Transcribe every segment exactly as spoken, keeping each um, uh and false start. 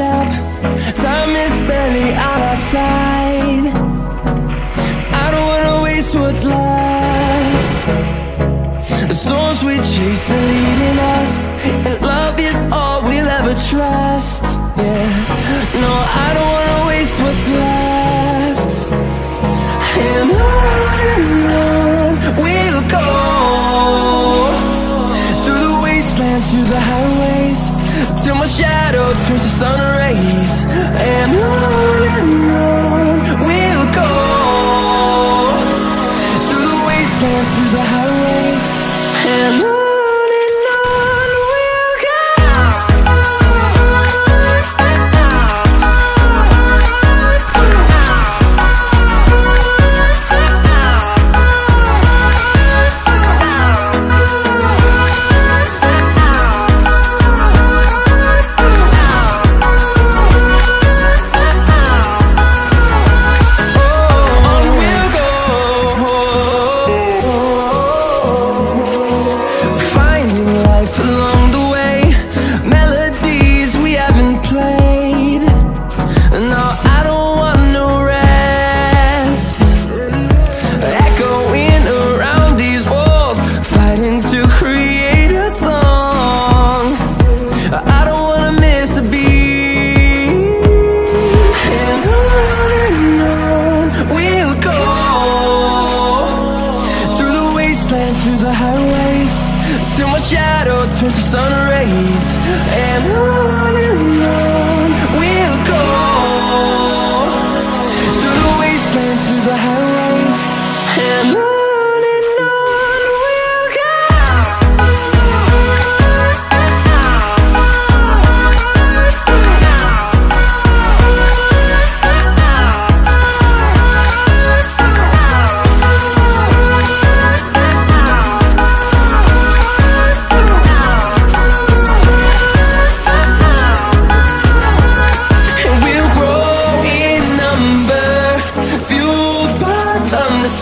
head up. Time is barely on our side. I don't wanna waste what's left. The storms we chase are leading us, and love is all we'll ever trust. Yeah, no, I don't wanna waste what's left. And on we'll go, through the wastelands, through the highways, till my shadow turns to sun rays. And on and on we'll go, through the wastelands, through the highways, and on and on we'll go. Oh,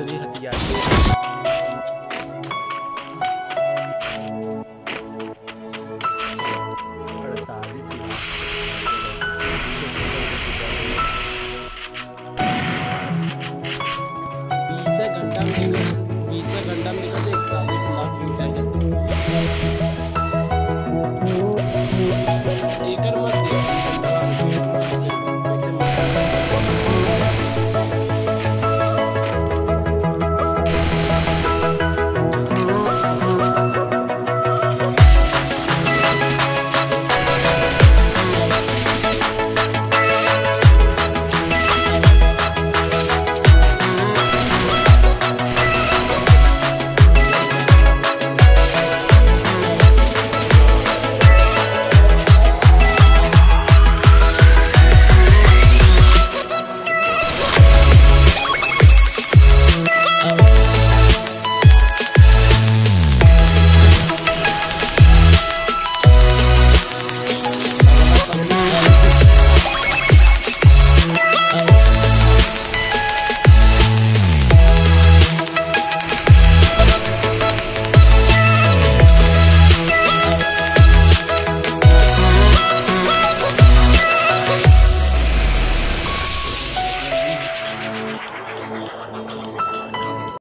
आखिरी हथियार पीछे घंटा में पीछे घंटा में तो एक लाख पीछे करते हैं।